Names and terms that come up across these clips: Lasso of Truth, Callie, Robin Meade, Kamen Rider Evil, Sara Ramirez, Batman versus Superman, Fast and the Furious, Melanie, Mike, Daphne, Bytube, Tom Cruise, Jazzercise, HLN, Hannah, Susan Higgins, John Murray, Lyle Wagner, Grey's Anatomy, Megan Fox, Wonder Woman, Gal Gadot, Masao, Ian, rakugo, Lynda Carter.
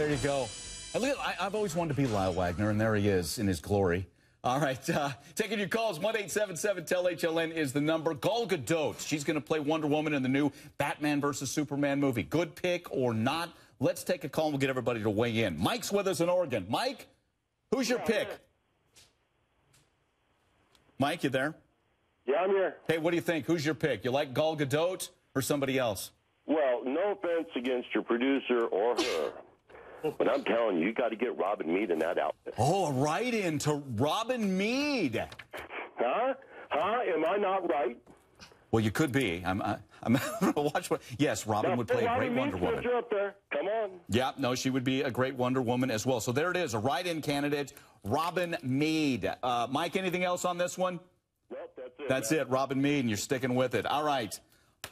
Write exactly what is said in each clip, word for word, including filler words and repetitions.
There you go. And look, I, I've always wanted to be Lyle Wagner, and there he is in his glory. All right, uh, taking your calls, one eight seven seven tell H L N is the number. Gal Gadot, she's going to play Wonder Woman in the new Batman versus Superman movie. Good pick or not? Let's take a call and we'll get everybody to weigh in. Mike's with us in Oregon. Mike, who's your yeah, pick? Yeah. Mike, you there? Yeah, I'm here. Hey, what do you think? Who's your pick? You like Gal Gadot or somebody else? Well, no offense against your producer or her. But I'm telling you, you got to get Robin Meade in that outfit. Oh, right into Robin Meade. Huh? Huh? Am I not right? Well, you could be. I'm. I, I'm going to watch what. Yes, Robin now, would play a great Wonder Woman. Up there. Come on. Yeah. No, she would be a great Wonder Woman as well. So there it is, a write-in candidate, Robin Meade. Uh, Mike, anything else on this one? Nope, that's it. That's man. it, Robin Meade, and you're sticking with it. All right.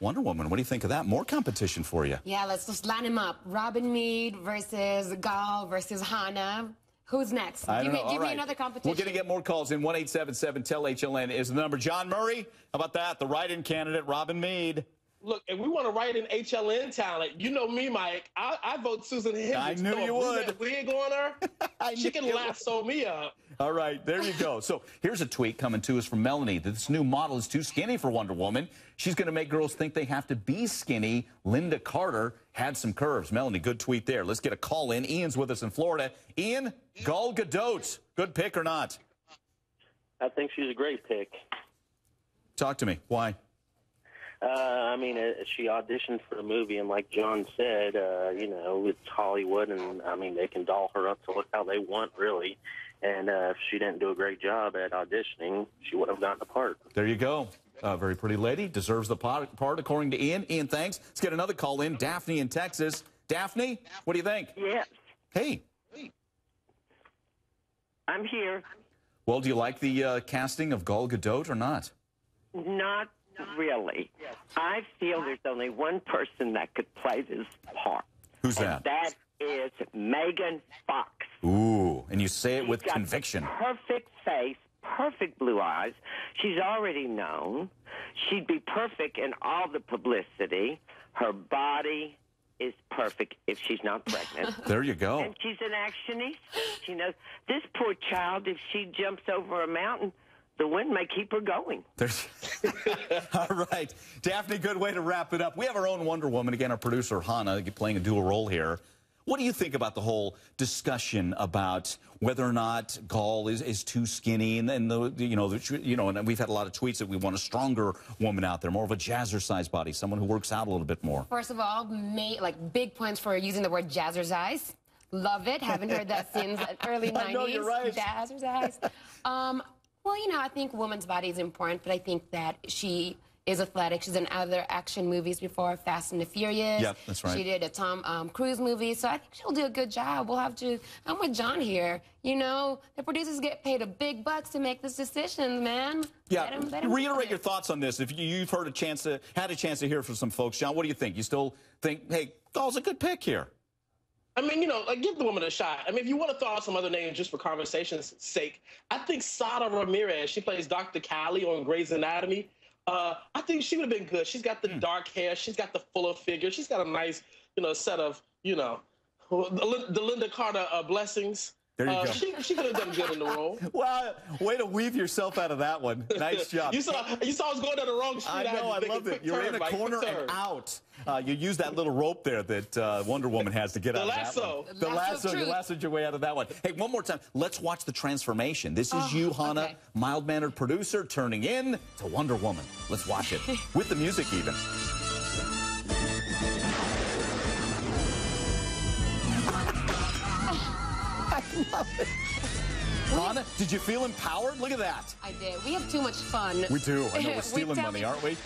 Wonder Woman, what do you think of that? More competition for you. Yeah, let's just line them up. Robin Meade versus Gal versus Hannah. Who's next? I give me, give right. me another competition. We're going to get more calls in. one eight seven seven tell H L N is the number. John Murray, how about that? The write-in candidate, Robin Meade. Look, if we want to write in H L N talent, you know me, Mike. I, I vote Susan Higgins. I knew so you would. Wig on her. She can lasso me up. All right, there you go. So here's a tweet coming to us from Melanie that this new model is too skinny for Wonder Woman. She's going to make girls think they have to be skinny. Lynda Carter had some curves. Melanie, good tweet there. Let's get a call in. Ian's with us in Florida. Ian, Gal Gadot, good pick or not? I think she's a great pick. Talk to me. Why? Uh, I mean, uh, she auditioned for the movie, and like John said, uh, you know, it's Hollywood, and, I mean, they can doll her up to look how they want, really. And uh, if she didn't do a great job at auditioning, she would have gotten the part. There you go. A very pretty lady. Deserves the part, according to Ian. Ian, thanks. Let's get another call in. Daphne in Texas. Daphne, what do you think? Yes. Hey. I'm here. Well, do you like the uh, casting of Gal Gadot or not? Not really. I feel there's only one person that could play this part. Who's that? That is Megan Fox. Ooh, and you say it with conviction. Perfect face, perfect blue eyes. She's already known. She'd be perfect in all the publicity. Her body is perfect if she's not pregnant. There you go. And she's an actionist. She knows this poor child, if she jumps over a mountain, the wind may keep her going. All right. Daphne, good way to wrap it up. We have our own Wonder Woman. Again, our producer, Hannah, playing a dual role here. What do you think about the whole discussion about whether or not Gal is, is too skinny? And then, the, you know, the, you know, and we've had a lot of tweets that we want a stronger woman out there, more of a jazzercise body, someone who works out a little bit more. First of all, may, like big points for using the word jazzercise. Love it. Haven't heard that since the early nineties. I know, you're right. Jazzercise. Um, Well, you know, I think woman's body is important, but I think that she is athletic. She's in other action movies before, Fast and the Furious. Yeah, that's right. She did a Tom um, Cruise movie, so I think she'll do a good job. We'll have to, I'm with John here. You know, the producers get paid a big bucks to make this decision, man. Yeah, let him, let him reiterate your thoughts on this. If you've heard a chance to, had a chance to hear from some folks, John, what do you think? You still think, hey, Gal's a good pick here? I mean, you know, like, give the woman a shot. I mean, if you want to throw out some other names just for conversation's sake, I think Sara Ramirez, she plays Doctor Callie on Grey's Anatomy. Uh, I think she would have been good. She's got the mm. dark hair. She's got the fuller figure. She's got a nice, you know, set of, you know, the, the Lynda Carter uh, blessings. There you uh, go. She, she could have done good in the role. Well, way to weave yourself out of that one. Nice job. you saw you saw I was going down the wrong street. I know, I, I loved it. You're turn, in a Mike, corner and out. Uh, you used that little rope there that uh, Wonder Woman has to get out lasso. of that one. The, the lasso. The lasso. You lassoed your way out of that one. Hey, one more time. Let's watch the transformation. This is oh, you, Hannah, okay. mild-mannered producer, turning in to Wonder Woman. Let's watch it. With the music even. Hannah, did you feel empowered? Look at that. I did. We have too much fun. We do. I know, we're stealing money, aren't we?